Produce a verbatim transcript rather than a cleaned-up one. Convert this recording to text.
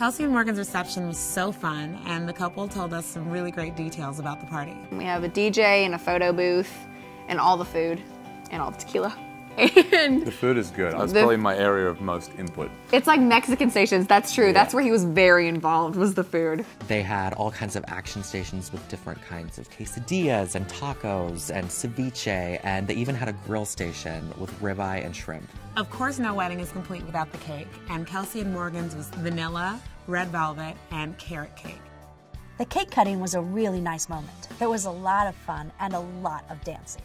Kelsea and Morgan's reception was so fun, and the couple told us some really great details about the party. We have a D J and a photo booth and all the food and all the tequila. And the food is good. That's the, probably my area of most input. It's like Mexican stations, that's true. Yeah. That's where he was very involved, was the food. They had all kinds of action stations with different kinds of quesadillas and tacos and ceviche, and they even had a grill station with ribeye and shrimp. Of course no wedding is complete without the cake, and Kelsea and Morgan's was vanilla, red velvet, and carrot cake. The cake cutting was a really nice moment. It was a lot of fun and a lot of dancing.